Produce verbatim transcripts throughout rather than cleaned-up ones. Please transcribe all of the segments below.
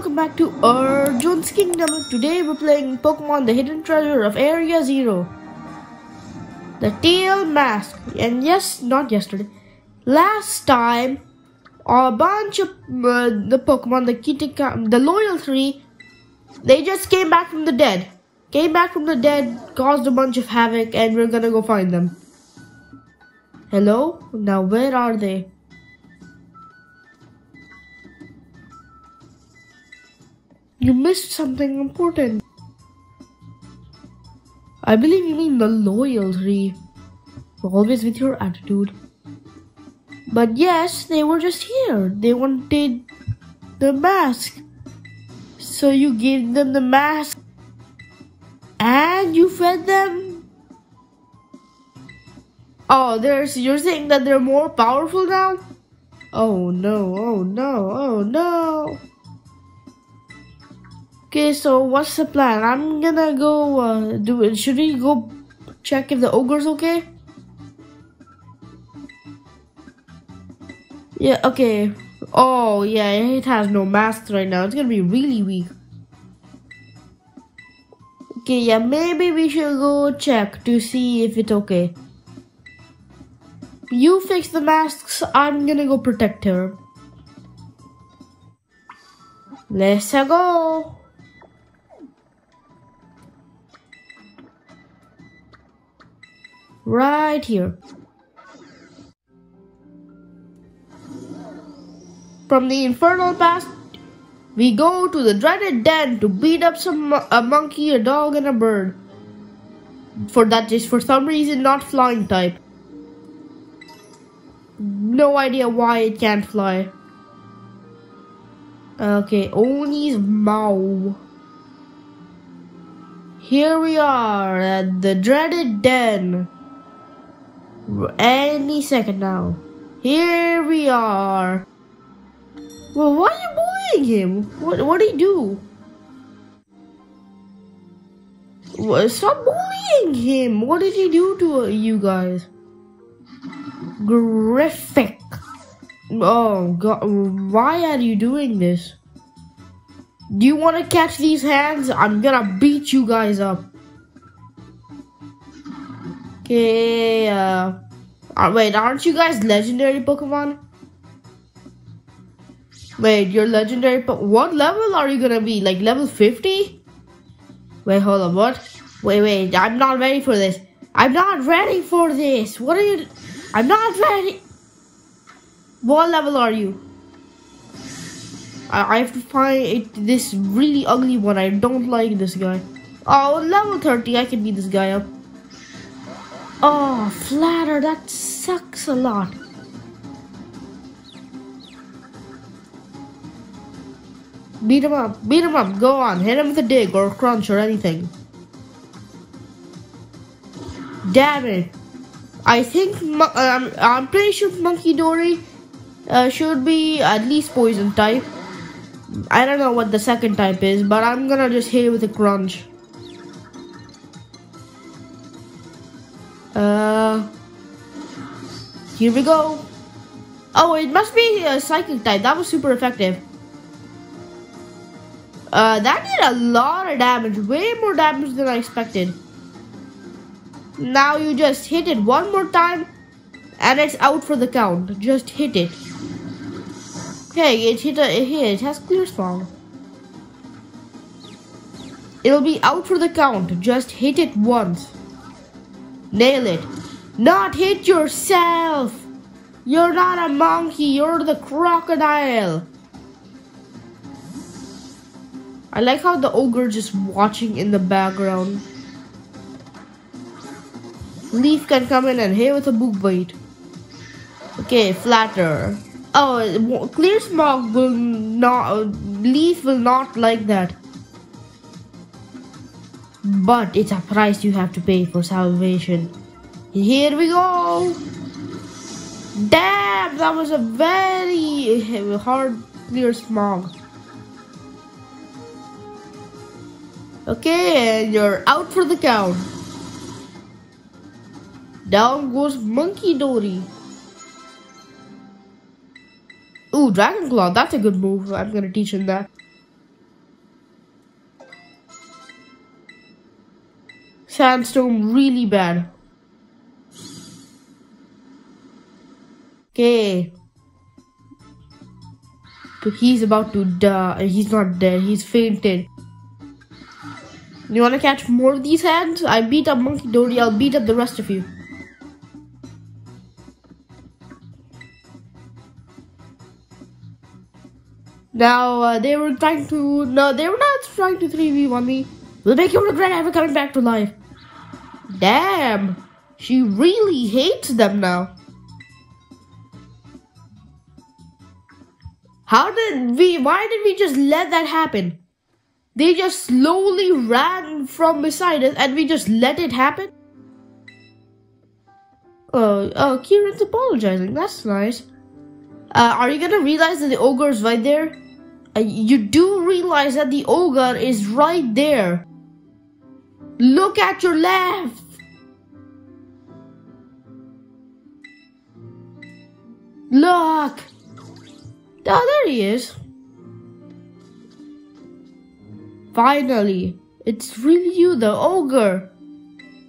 welcome back to Arjun's Kingdom. Today we're playing Pokemon the Hidden Treasure of Area Zero. The Teal Mask. And yes, not yesterday. Last time, a bunch of uh, the Pokemon, the Kitika, the Loyal Three, they just came back from the dead. Came back from the dead, caused a bunch of havoc, and we're gonna go find them. Hello? Now where are they? You missed something important. I believe you mean the Loyal Three. Always with your attitude. But yes, they were just here. They wanted the mask. So you gave them the mask. And you fed them? Oh, there's, you're saying that they're more powerful now? Oh no, oh no, oh no. Okay, so what's the plan? I'm gonna go uh, do it. Should we go check if the ogre's okay? Yeah, okay. Oh, yeah, it has no masks right now. It's gonna be really weak. Okay, yeah, maybe we should go check to see if it's okay. You fix the masks. I'm gonna go protect her. Let's go. Right here. From the infernal past, we go to the dreaded den to beat up some a monkey, a dog, and a bird. For that is for some reason not flying type. No idea why it can't fly. Okay, Oni's Mao. Here we are at the dreaded den. Any second now. Here we are. Well, why are you bullying him? What what did he do? Well, stop bullying him. What did he do to uh, you guys? Griffic. Oh god, why are you doing this? Do you want to catch these hands? I'm gonna beat you guys up. Okay, uh, uh, wait, aren't you guys legendary Pokemon? Wait, you're legendary po- What level are you gonna be? Like level fifty? Wait, hold on, what? Wait, wait, I'm not ready for this. I'm not ready for this. What are you- I'm not ready- What level are you? I, I have to find it, this really ugly one. I don't like this guy. Oh, level thirty, I can beat this guy up. Oh, flatter, that sucks a lot. Beat him up, beat him up, go on, hit him with a dig or a crunch or anything. Damn it. I think, um, I'm pretty sure Munkidori uh, should be at least poison type. I don't know what the second type is, but I'm gonna just hit it with a crunch. Uh, here we go. Oh, it must be a psychic type. That was super effective. Uh, that did a lot of damage. Way more damage than I expected. Now you just hit it one more time and it's out for the count. Just hit it. Okay, it hit a, it hit. It has clear spawn. It'll be out for the count. Just hit it once. Nail it. Not hit yourself. You're not a monkey. You're the crocodile. I like how the ogre just watching in the background. Leaf can come in and hit with a book bite. Okay, flatter. Oh, clear smog will not. Leaf will not like that. But it's a price you have to pay for salvation. Here we go. Damn, that was a very hard clear smog. Okay, and you're out for the count. Down goes Munkidori. Ooh, Dragon Claw, that's a good move. I'm gonna teach him that. sandstone really bad. Okay. But he's about to die. He's not dead. He's fainted. You wanna catch more of these hands? I beat up Munkidori. I'll beat up the rest of you. Now, uh, they were trying to... No, they were not trying to three v one me. We'll make you regret ever coming back to life. Damn. She really hates them now. How did we... Why did we just let that happen? They just slowly ran from beside us and we just let it happen? Oh, oh, Kieran's apologizing. That's nice. Uh, are you gonna realize that the ogre's right there? Uh, you do realize that the ogre is right there. Look at your left. Look. Oh, there he is. Finally, it's really you, the ogre.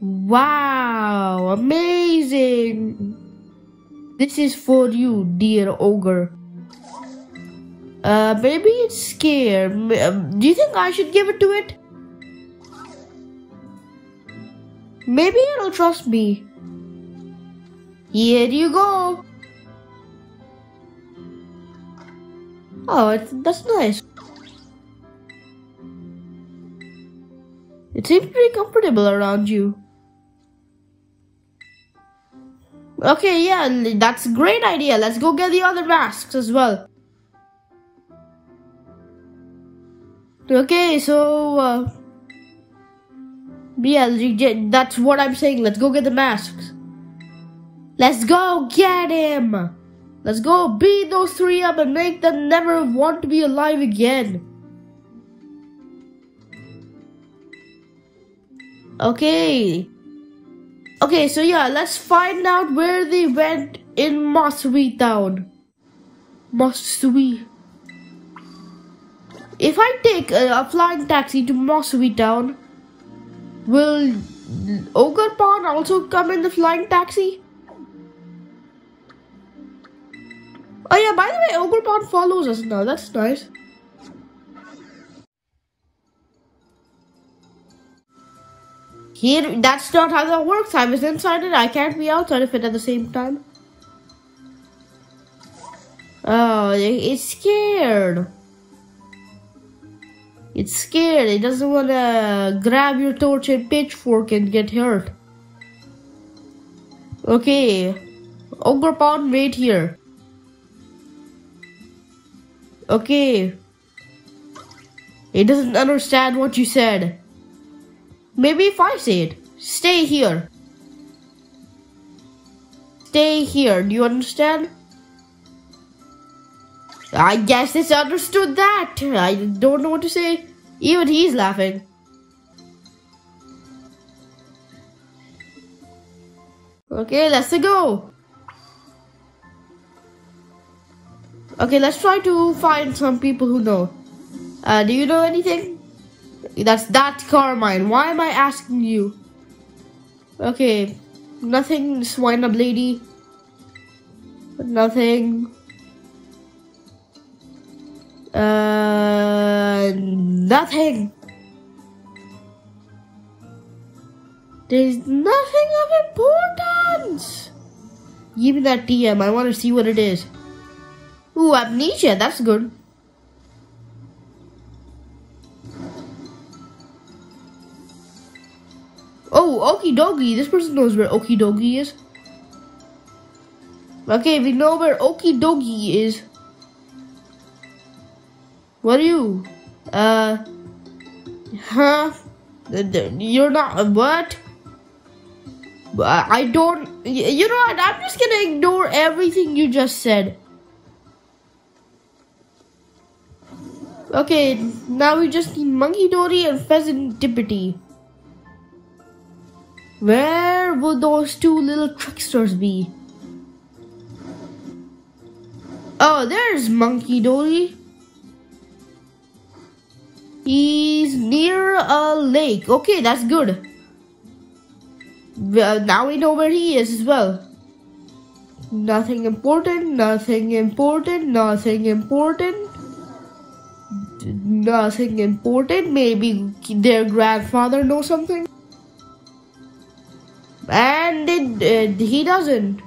Wow, amazing. This is for you, dear ogre. Uh, maybe it's scared. Do you think I should give it to it? Maybe it'll trust me. Here you go. Oh, it's, that's nice. It seems pretty comfortable around you. Okay, yeah, that's a great idea. Let's go get the other masks as well. Okay, so... Uh, yeah, that's what I'm saying. Let's go get the masks. Let's go get him! Let's go beat those three up and make them never want to be alive again. Okay. Okay, so yeah, let's find out where they went in Mossui Town. Mossui. If I take a, a flying taxi to Mossui Town, will Ogerpon also come in the flying taxi? Oh yeah, by the way, Ogerpon follows us now. That's nice. Here, that's not how that works. I was inside it. I can't be outside of it at the same time. Oh, it's scared. It's scared. It doesn't want to grab your torch and pitchfork and get hurt. Okay. Ogerpon, wait here. Okay. It doesn't understand what you said. Maybe if I say it, stay here. Stay here, do you understand? I guess it's understood that. I don't know what to say. Even he's laughing. Okay, let's go. Okay, let's try to find some people who know. Uh, do you know anything? That's that Carmine. Why am I asking you? Okay. Nothing, swine up lady. Nothing. Uh, nothing. There's nothing of importance. Give me that T M. I want to see what it is. Ooh, amnesia. That's good. Oh, Okidogi. This person knows where Okidogi is. Okay, we know where Okidogi is. What are you? Uh, huh? You're not, what? I don't, you know what? I'm just gonna ignore everything you just said. Okay, now we just need Munkidori and Fezandipiti. Where would those two little tricksters be? Oh, there's Munkidori. He's near a lake. Okay, that's good. Well, now we know where he is as well. Nothing important, nothing important, nothing important. Nothing important. Maybe their grandfather knows something. And it, it, he doesn't.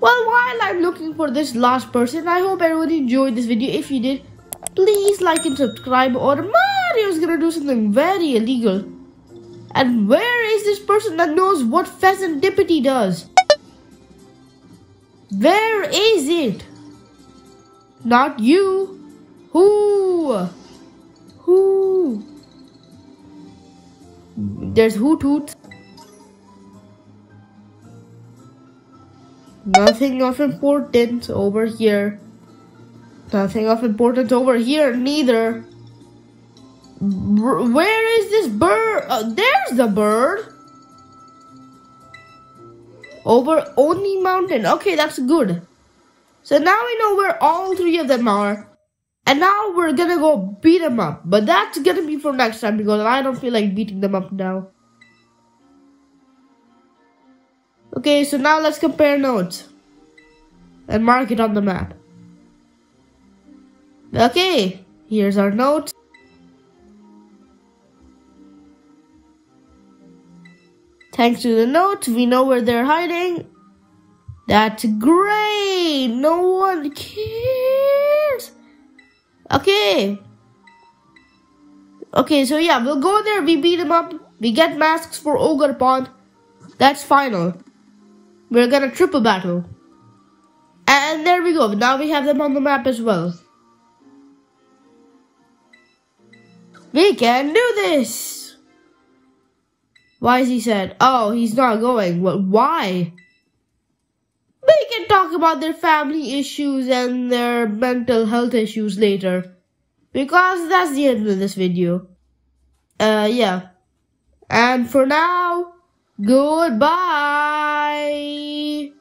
Well, while I'm looking for this last person, I hope everyone enjoyed this video. If you did, please like and subscribe, or Mario's gonna do something very illegal. And where is this person that knows what Fezandipiti does? Where is it? Not you. Who? Who? There's Hoot Hoot. Nothing of importance over here. Nothing of importance over here, neither. Where is this bird? Uh, there's the bird. Over Oni Mountain. Okay, that's good. So now we know where all three of them are. And now we're gonna go beat them up. But that's gonna be for next time because I don't feel like beating them up now. Okay, so now let's compare notes. And mark it on the map. Okay, here's our notes. Thanks to the notes, we know where they're hiding. That's great! No one cares! Okay. Okay, so yeah, we'll go there, we beat him up, we get masks for Ogerpon. That's final. We're gonna triple battle. And there we go, now we have them on the map as well. We can do this! Why is he sad? Oh, he's not going. Well, why? We can talk about their family issues and their mental health issues later. Because that's the end of this video. Uh, yeah. And for now, goodbye!